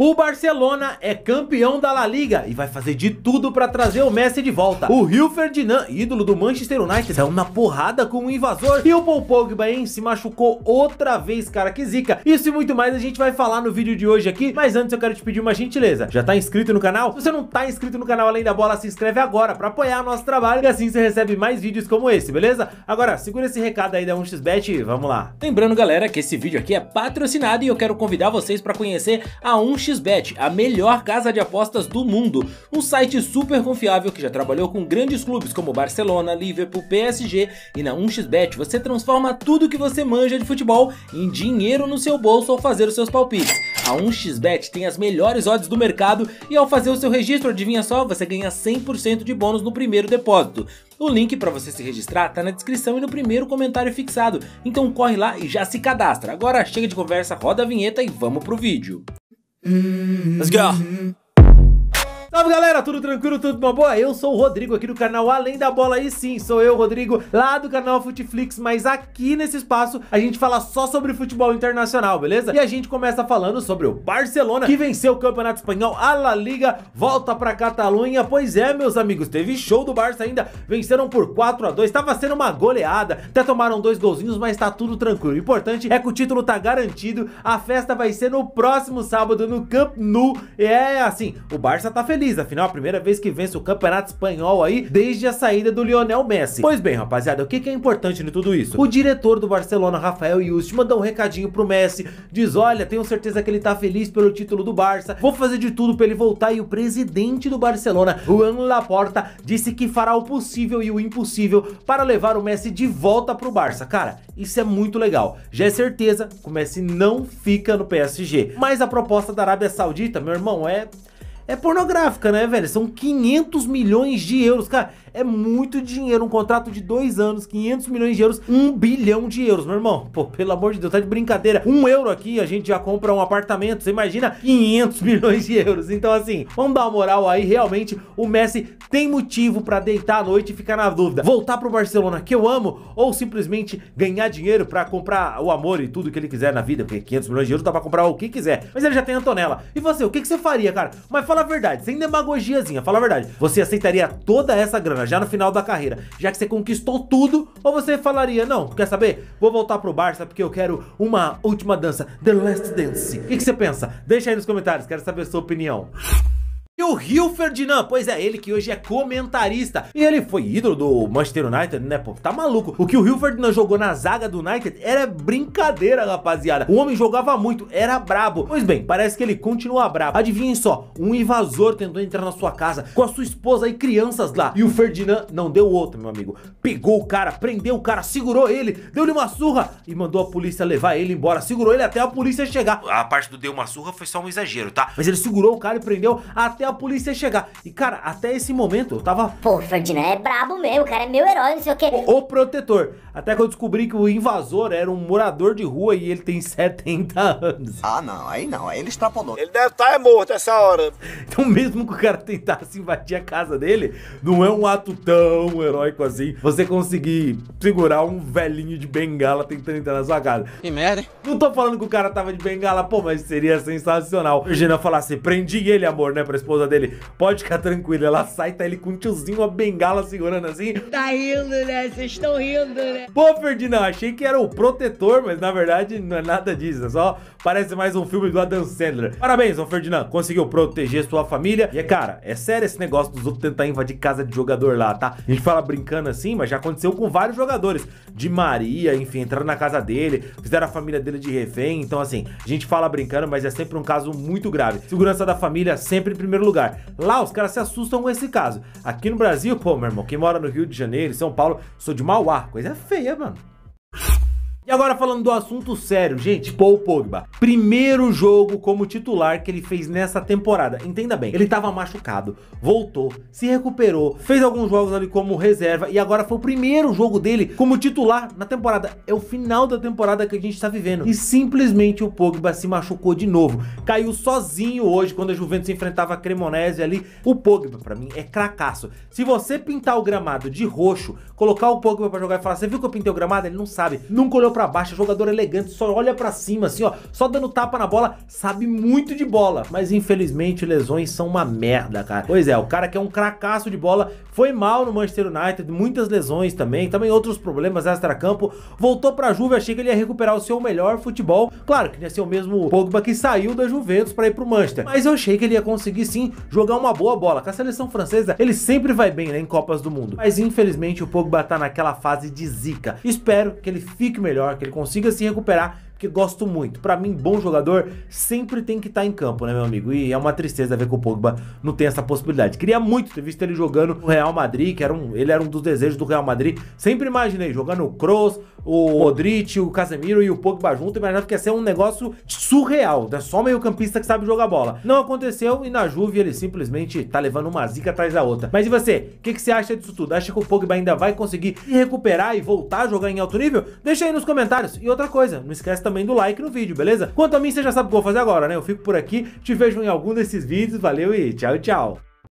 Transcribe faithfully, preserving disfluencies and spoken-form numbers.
O Barcelona é campeão da La Liga e vai fazer de tudo para trazer o Messi de volta. O Rio Ferdinand, ídolo do Manchester United, saiu na porrada com um invasor. E o Paul Pogba, hein, se machucou outra vez, cara, que zica. Isso e muito mais a gente vai falar no vídeo de hoje aqui. Mas antes eu quero te pedir uma gentileza. Já tá inscrito no canal? Se você não tá inscrito no canal Além da Bola, se inscreve agora para apoiar nosso trabalho. E assim você recebe mais vídeos como esse, beleza? Agora, segura esse recado aí da um x bet e vamos lá. Lembrando, galera, que esse vídeo aqui é patrocinado e eu quero convidar vocês para conhecer a um x bet, a melhor casa de apostas do mundo, um site super confiável que já trabalhou com grandes clubes como Barcelona, Liverpool, P S G, e na um x bet você transforma tudo que você manja de futebol em dinheiro no seu bolso ao fazer os seus palpites. A um x bet tem as melhores odds do mercado e ao fazer o seu registro, adivinha só, você ganha cem por cento de bônus no primeiro depósito. O link para você se registrar tá na descrição e no primeiro comentário fixado, então corre lá e já se cadastra. Agora chega de conversa, roda a vinheta e vamos pro vídeo. Let's go. Salve galera, tudo tranquilo, tudo uma boa? Eu sou o Rodrigo aqui do canal Além da Bola e sim, sou eu, Rodrigo, lá do canal Futeflix, mas aqui nesse espaço a gente fala só sobre futebol internacional, beleza? E a gente começa falando sobre o Barcelona, que venceu o Campeonato Espanhol, a La Liga, volta pra Catalunha. Pois é, meus amigos, teve show do Barça ainda, venceram por quatro a dois, tava sendo uma goleada, até tomaram dois golzinhos, mas tá tudo tranquilo. O importante é que o título tá garantido, a festa vai ser no próximo sábado no Camp Nou, e é assim, o Barça tá feliz. Afinal, a primeira vez que vence o Campeonato Espanhol aí desde a saída do Lionel Messi. Pois bem, rapaziada, o que que é importante em tudo isso? O diretor do Barcelona, Rafael Yuste, mandou um recadinho pro Messi, diz, olha, tenho certeza que ele tá feliz pelo título do Barça, vou fazer de tudo pra ele voltar. E o presidente do Barcelona, Juan Laporta, disse que fará o possível e o impossível para levar o Messi de volta pro Barça. Cara, isso é muito legal. Já é certeza que o Messi não fica no P S G. Mas a proposta da Arábia Saudita, meu irmão, é... é pornográfica, né, velho? São quinhentos milhões de euros, cara. É muito dinheiro, um contrato de dois anos, quinhentos milhões de euros, um bilhão de euros, meu irmão. Pô, pelo amor de Deus, tá de brincadeira. Um euro aqui, a gente já compra um apartamento, você imagina quinhentos milhões de euros. Então, assim, vamos dar uma moral aí, realmente, o Messi tem motivo pra deitar à noite e ficar na dúvida. Voltar pro Barcelona, que eu amo, ou simplesmente ganhar dinheiro pra comprar o amor e tudo que ele quiser na vida, porque quinhentos milhões de euros dá pra comprar o que quiser. Mas ele já tem a Antonella. E você, o que que você faria, cara? Mas fala a verdade, sem demagogiazinha, fala a verdade. Você aceitaria toda essa grana já no final da carreira, já que você conquistou tudo, ou você falaria, não, quer saber? Vou voltar pro Barça porque eu quero uma última dança, The Last Dance. O que que você pensa? Deixa aí nos comentários, quero saber a sua opinião. E o Rio Ferdinand, pois é, ele que hoje é comentarista, e ele foi ídolo do Manchester United, né, pô, tá maluco. O que o Rio Ferdinand jogou na zaga do United era brincadeira, rapaziada. O homem jogava muito, era brabo. Pois bem, parece que ele continua brabo. Adivinhem só, um invasor tentou entrar na sua casa com a sua esposa e crianças lá, e o Ferdinand não deu outro, meu amigo. Pegou o cara, prendeu o cara, segurou ele, deu-lhe uma surra e mandou a polícia levar ele embora. Segurou ele até a polícia chegar. A parte do deu uma surra foi só um exagero, tá? Mas ele segurou o cara e prendeu até a polícia chegar. E cara, até esse momento eu tava... pô, o Ferdinand é brabo mesmo, o cara é meu herói, não sei o que. O, o protetor. Até que eu descobri que o invasor era um morador de rua e ele tem setenta anos. Ah não, aí não, aí ele extrapolou. Ele deve estar é morto essa hora. Então mesmo que o cara tentasse invadir a casa dele, não é um ato tão heróico assim você conseguir segurar um velhinho de bengala tentando entrar na sua casa. Que merda, hein? Não tô falando que o cara tava de bengala, pô, mas seria sensacional. O Ferdinand falasse, prendi ele, amor, né, pra esposa dele, pode ficar tranquilo. Ela sai, tá ele com um tiozinho, uma bengala segurando assim. Tá rindo, né? Vocês estão rindo, né? Pô, Ferdinand, achei que era o protetor, mas na verdade não é nada disso, é só parece mais um filme do Adam Sandler. Parabéns, ô Ferdinand, conseguiu proteger sua família. E cara, é sério esse negócio dos outros tentar invadir casa de jogador lá, tá? A gente fala brincando assim, mas já aconteceu com vários jogadores. De Maria, enfim, entraram na casa dele, fizeram a família dele de refém. Então assim, a gente fala brincando, mas é sempre um caso muito grave. Segurança da família sempre em primeiro lugar lugar. Lá os caras se assustam com esse caso. Aqui no Brasil, pô, meu irmão, quem mora no Rio de Janeiro, São Paulo, sou de Mauá, coisa feia, mano. E agora falando do assunto sério, gente, Paul Pogba. Primeiro jogo como titular que ele fez nessa temporada. Entenda bem, ele tava machucado, voltou, se recuperou, fez alguns jogos ali como reserva e agora foi o primeiro jogo dele como titular na temporada. É o final da temporada que a gente tá vivendo. E simplesmente o Pogba se machucou de novo. Caiu sozinho hoje quando a Juventus enfrentava a Cremonese ali. O Pogba, pra mim, é cracaço. Se você pintar o gramado de roxo, colocar o Pogba pra jogar e falar, você viu que eu pintei o gramado? Ele não sabe, nunca olhou pra pra baixo, jogador elegante, só olha pra cima, assim, ó, só dando tapa na bola, sabe muito de bola. Mas infelizmente lesões são uma merda, cara. Pois é, o cara que é um cracaço de bola, foi mal no Manchester United, muitas lesões também, também outros problemas extra-campo, voltou pra Juve, achei que ele ia recuperar o seu melhor futebol. Claro que ia ser o mesmo Pogba que saiu da Juventus pra ir pro Manchester, mas eu achei que ele ia conseguir sim jogar uma boa bola. Com a seleção francesa, ele sempre vai bem, né, em Copas do Mundo. Mas infelizmente o Pogba tá naquela fase de zica. Espero que ele fique melhor, que ele consiga se recuperar, que gosto muito. Pra mim, bom jogador sempre tem que estar tá em campo, né, meu amigo? E é uma tristeza ver que o Pogba não tem essa possibilidade. Queria muito ter visto ele jogando no Real Madrid, que era um, ele era um dos desejos do Real Madrid. Sempre imaginei jogando o Kroos, o Rodri, o Casemiro e o Pogba junto. Imaginava que ia ser um negócio surreal, né? Só meio campista que sabe jogar bola. Não aconteceu e na Juve ele simplesmente tá levando uma zica atrás da outra. Mas e você? O que, que você acha disso tudo? Acha que o Pogba ainda vai conseguir se recuperar e voltar a jogar em alto nível? Deixa aí nos comentários. E outra coisa, não esquece também do like no vídeo, beleza? Quanto a mim, você já sabe o que eu vou fazer agora, né? Eu fico por aqui, te vejo em algum desses vídeos, valeu e tchau, tchau!